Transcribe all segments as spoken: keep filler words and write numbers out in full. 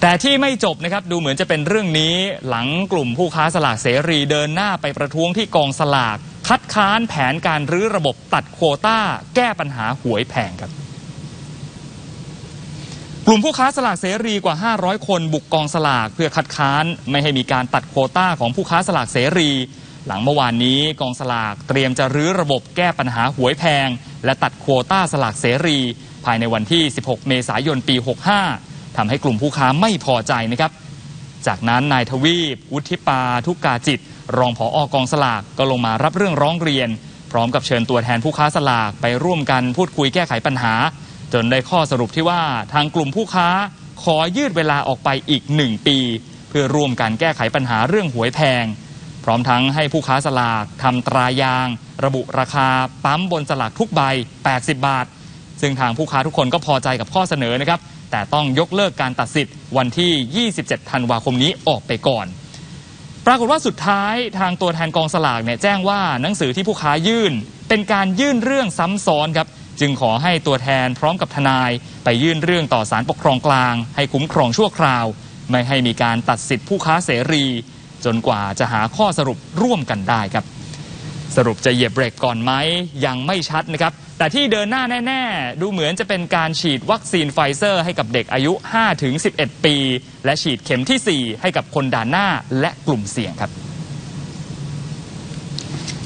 แต่ที่ไม่จบนะครับดูเหมือนจะเป็นเรื่องนี้หลังกลุ่มผู้ค้าสลากเสรีเดินหน้าไปประท้วงที่กองสลากคัดค้านแผนการรื้อระบบตัดโควต้าแก้ปัญหาหวยแพงครับกลุ่มผู้ค้าสลากเสรีกว่าห้าร้อยคนบุกกองสลากเพื่อคัดค้านไม่ให้มีการตัดโควต้าของผู้ค้าสลากเสรีหลังเมื่อวานนี้กองสลากเตรียมจะรื้อระบบแก้ปัญหาหวยแพงและตัดโควต้าสลากเสรีภายในวันที่สิบหกเมษายนปีหกห้าทำให้กลุ่มผู้ค้าไม่พอใจนะครับจากนั้นนายทวีปวุฒิปาทุกาจิตรองผอ.กองสลากก็ลงมารับเรื่องร้องเรียนพร้อมกับเชิญตัวแทนผู้ค้าสลากไปร่วมกันพูดคุยแก้ไขปัญหาจนได้ข้อสรุปที่ว่าทางกลุ่มผู้ค้าขอยืดเวลาออกไปอีกหนึ่งปีเพื่อร่วมกันแก้ไขปัญหาเรื่องหวยแพงพร้อมทั้งให้ผู้ค้าสลากทำตรายางระบุราคาปั๊มบนสลากทุกใบแปดสิบบาทซึ่งทางผู้ค้าทุกคนก็พอใจกับข้อเสนอนะครับแต่ต้องยกเลิกการตัดสิทธิ์วันที่ ยี่สิบเจ็ด ธันวาคมนี้ออกไปก่อนปรากฏว่าสุดท้ายทางตัวแทนกองสลากเนี่ยแจ้งว่าหนังสือที่ผู้ค้ายื่นเป็นการยื่นเรื่องซ้ำซ้อนครับจึงขอให้ตัวแทนพร้อมกับทนายไปยื่นเรื่องต่อศาลปกครองกลางให้คุ้มครองชั่วคราวไม่ให้มีการตัดสิทธิ์ผู้ค้าเสรีจนกว่าจะหาข้อสรุปร่วมกันได้ครับสรุปจะเหยียบเบรกก่อนไหมยังไม่ชัดนะครับแต่ที่เดินหน้าแน่ๆดูเหมือนจะเป็นการฉีดวัคซีนไฟเซอร์ให้กับเด็กอายุ ห้าถึงสิบเอ็ด ปีและฉีดเข็มที่สี่ให้กับคนด่านหน้าและกลุ่มเสี่ยงครับ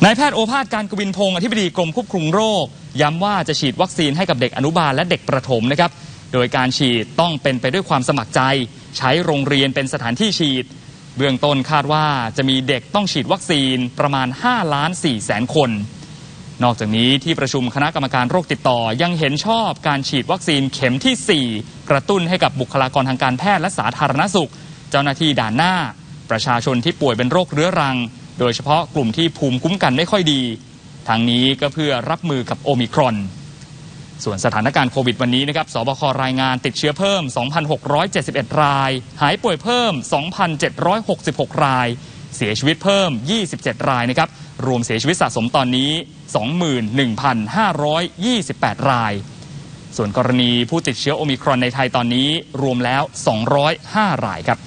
นายแพทย์โอภาสการกวินพงศ์อธิบดีกรมควบคุมโรคย้ำว่าจะฉีดวัคซีนให้กับเด็กอนุบาลและเด็กประถมนะครับโดยการฉีดต้องเป็นไปด้วยความสมัครใจใช้โรงเรียนเป็นสถานที่ฉีดเบื้องต้นคาดว่าจะมีเด็กต้องฉีดวัคซีนประมาณ ห้าล้านสี่แสน คนนอกจากนี้ที่ประชุมคณะกรรมการโรคติดต่อยังเห็นชอบการฉีดวัคซีนเข็มที่สี่กระตุ้นให้กับบุคลากรทางการแพทย์และสาธารณสุขเจ้าหน้าที่ด่านหน้าประชาชนที่ป่วยเป็นโรคเรื้อรังโดยเฉพาะกลุ่มที่ภูมิคุ้มกันไม่ค่อยดีทางนี้ก็เพื่อรับมือกับโอมิครอนส่วนสถานการณ์โควิดวันนี้นะครับสบครายงานติดเชื้อเพิ่ม สองพันหกร้อยเจ็ดสิบเอ็ด รายหายป่วยเพิ่ม สองพันเจ็ดร้อยหกสิบหก รายเสียชีวิตเพิ่มยี่สิบเจ็ดรายนะครับรวมเสียชีวิตสะสมตอนนี้ สองหมื่นหนึ่งพันห้าร้อยยี่สิบแปด รายส่วนกรณีผู้ติดเชื้อโอมิครอนในไทยตอนนี้รวมแล้วสองร้อยห้ารายครับ